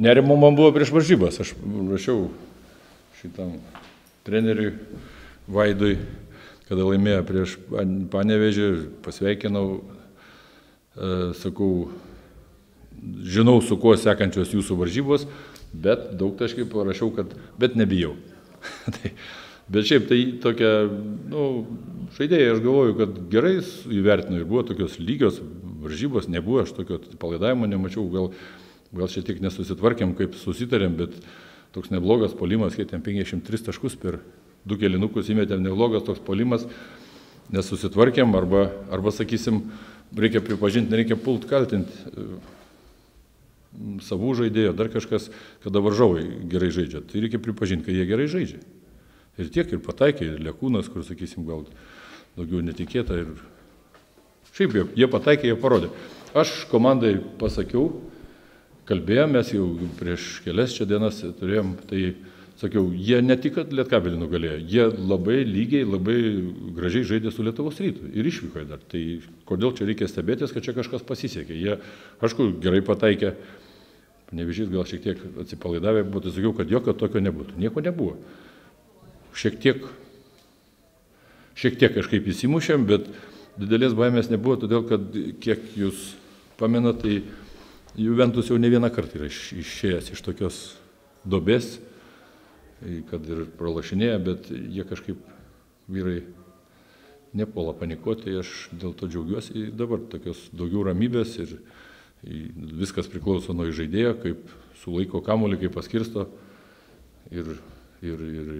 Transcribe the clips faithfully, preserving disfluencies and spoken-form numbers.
Nerimo man buvo prieš varžybas, aš rašiau šitam treneriui Vaidui, kada laimėjo prieš Panevėžį, pasveikinau, sakau, žinau, su kuo sekančios jūsų varžybos, bet daug taškai parašiau, kad bet nebijau. Bet šiaip tai tokia, nu, žaidėjai, aš galvoju, kad gerai įvertinu ir buvo tokios lygios varžybos, nebuvo, aš tokio palaidavimo nemačiau, gal, gal šiek tiek nesusitvarkėm, kaip susitarėm, bet toks neblogas puolimas, skaitėm penkiasdešimt tris taškus per du kelinukus įmetėm, neblogas toks puolimas, nesusitvarkėm arba, arba, sakysim, reikia pripažinti, nereikia pult kaltinti savų žaidėjo, dar kažkas, kada varžovai gerai žaidžia, tai reikia pripažinti, kad jie gerai žaidžia. Ir tiek, ir pataikė, ir Lekūnas, kur, sakysim, gal daugiau netikėta, ir šiaip jie, jie pataikė, jie parodė. Aš komandai pasakiau, kalbėjom, mes jau prieš kelias čia dienas turėjom, tai sakiau, jie ne tik, kad Lietkabelį nugalėjo, jie labai lygiai, labai gražiai žaidė su Lietuvos rytu ir išvyko dar. Tai kodėl čia reikia stebėtis, kad čia kažkas pasisekė. Jie, aišku, gerai pataikė, Panevėžys gal šiek tiek atsipalaidavė, bet sakiau, kad jokio tokio nebūtų. Nieko nebuvo. Šiek tiek, šiek tiek kažkaip įsimušėm, bet didelės baimės nebuvo, todėl kad, kiek jūs pamenat, tai Juventus jau ne vieną kartą yra išėjęs iš tokios duobės, kad ir pralašinėja, bet jie kažkaip vyrai nepuola panikuoti, aš dėl to džiaugiuosi dabar tokios daugiau ramybės ir viskas priklauso nuo žaidėjo, kaip sulaiko kamuolį, kaip paskirsto ir, ir, ir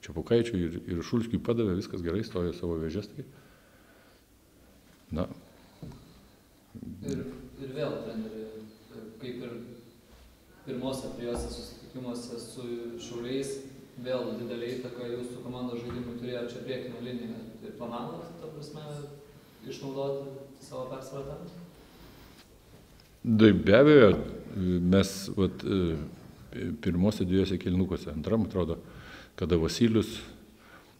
Čepukaičiui ir, ir Šulskiui padavė, viskas gerai, stojo savo vėžės. Na. Ir, ir vėl, treneri, kaip ir pirmose trijose susitikimose su Šauliais, vėl didelį įtaką jūsų komandos žaidimui turėjo čia priekinę liniją ir planavo, ta prasme, išnaudoti savo persvarą? Tai be abejo, mes vat, pirmose dviejose kėlinukose, antram, atrodo, kada Vasilius,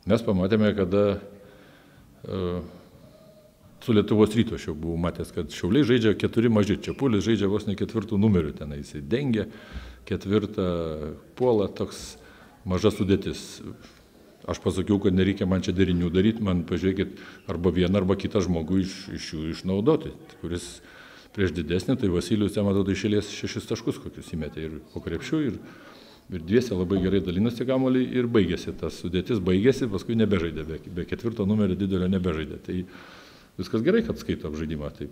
mes pamatėme, kada su Lietuvos ryto aš jau buvau matęs, kad Šauliai žaidžia keturi maži, Čepulis žaidžia vos ne ketvirtų numerių, ten jisai dengia, ketvirtą puolą, toks maža sudėtis. Aš pasakiau, kad nereikia man čia derinių daryti, man pažiūrėkit arba vieną arba kitą žmogų iš, iš jų išnaudoti, kuris prieš didesnį, tai Vasilius, jam atrodo, išėlės šešis taškus, kokius įmetė ir po krepšių, ir, ir dviese labai gerai dalinosi kamuolį ir baigėsi, tas sudėtis baigėsi, paskui nebežaidė, be, be ketvirto numerio didelio nebežaidė. Tai viskas gerai, kad skaito apžaidimą, tai,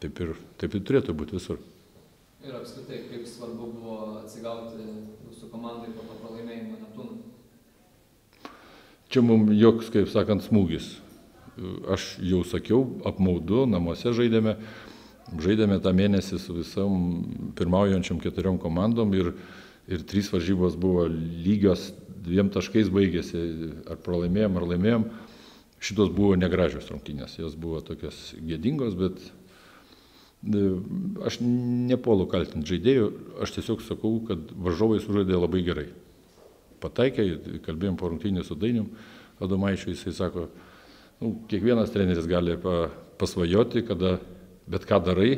taip, ir, taip ir turėtų būti visur. Ir apskritai, kaip svarbu buvo atsigauti jūsų komandai po to pralaimėjimo Neptūnui? Čia mums joks, kaip sakant, smūgis. Aš jau sakiau, apmaudu, namuose žaidėme, žaidėme tą mėnesį su visom pirmaujančiom keturiom komandom ir, ir trys varžybos buvo lygios, dviem taškais baigėsi, ar pralaimėjom, ar laimėjom. Šitos buvo negražios rungtynės, jos buvo tokios gėdingos, bet aš nepuolu kaltinti žaidėjų, aš tiesiog sakau, kad varžovai sužaidė labai gerai. Pataikė, kalbėjom po rungtynės su Dainium Adomaičiu, jisai sako, nu, kiekvienas treneris gali pasvajoti, kada bet ką darai,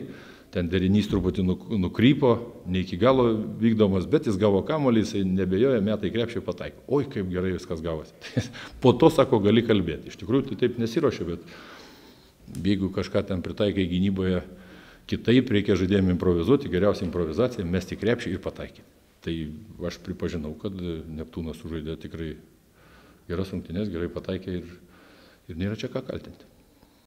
ten derinys truputį nukrypo, ne iki galo vykdomas, bet jis gavo kamuolį, jisai nebejoja, metai krepšiai pataikė. Oi, kaip gerai viskas gavosi. Po to, sako, gali kalbėti. Iš tikrųjų, tai taip nesiruošiu, bet jeigu kažką ten pritaikai gynyboje, kitaip reikia žaidėjim improvizuoti, geriausia improvizacija, mesti krepšį ir pataikyti. Tai aš pripažinau, kad Neptūnas sužaidė tikrai geras rungtynes, gerai pataikė ir, ir nėra čia ką kaltinti.